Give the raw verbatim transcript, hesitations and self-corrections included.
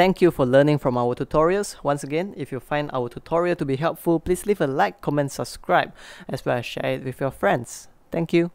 Thank you for learning from our tutorials. Once again, if you find our tutorial to be helpful, please leave a like, comment, subscribe, as well as share it with your friends. Thank you.